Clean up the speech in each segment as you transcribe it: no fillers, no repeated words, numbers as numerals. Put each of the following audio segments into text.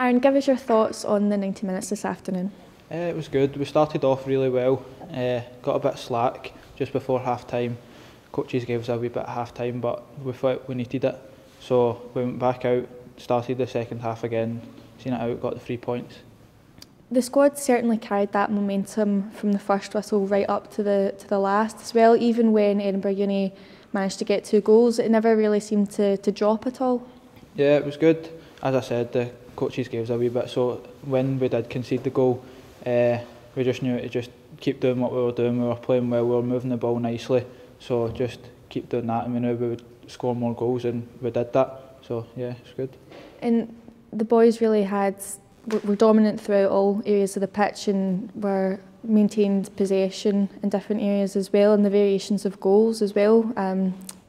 Aaron, give us your thoughts on the 90 minutes this afternoon. It was good. We started off really well, got a bit slack just before half-time. Coaches gave us a wee bit of half-time, but we felt we needed it. So we went back out, started the second half again, seen it out, got the 3 points. The squad certainly carried that momentum from the first whistle right up to the last as well. Even when Edinburgh Uni managed to get 2 goals, it never really seemed to drop at all. Yeah, it was good. As I said, the coaches gave us a wee bit, so when we did concede the goal, we just knew to just keep doing what we were doing. We were playing well, we were moving the ball nicely, so just keep doing that, and we knew we would score more goals, and we did that. So yeah, it's good. And the boys really were dominant throughout all areas of the pitch and were maintained possession in different areas as well, and the variations of goals as well.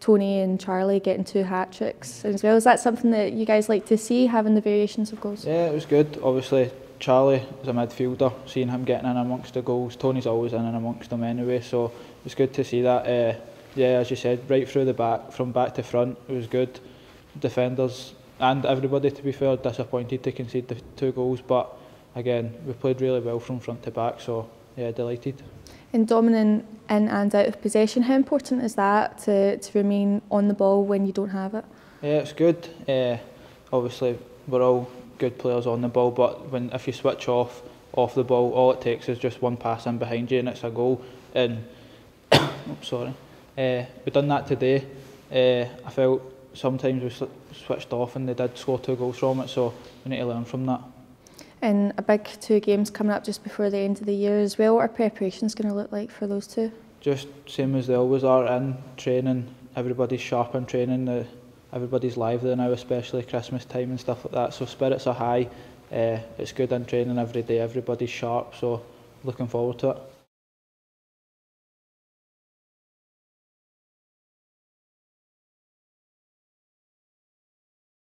Tony and Charlie getting 2 hat-tricks as well. Is that something that you guys like to see, having the variations of goals? Yeah, it was good. Obviously Charlie is a midfielder, seeing him getting in amongst the goals. Tony's always in and amongst them anyway, so it's good to see that. Yeah, as you said, right through the back, from back to front, it was good. Defenders and everybody, to be fair, disappointed to concede the 2 goals, but again, we played really well from front to back, so yeah, delighted. And dominant in and out of possession, how important is that to remain on the ball when you don't have it? Yeah, it's good. Obviously, we're all good players on the ball, but if you switch off the ball, all it takes is just 1 pass in behind you and it's a goal. And we've done that today. I felt sometimes we switched off and they did score 2 goals from it, so we need to learn from that. And a big 2 games coming up just before the end of the year as well. What are preparations going to look like for those 2? Just same as they always are, in training. Everybody's sharp in training. Everybody's live there now, especially Christmas time and stuff like that. So spirits are high. It's good in training every day. Everybody's sharp. So looking forward to it.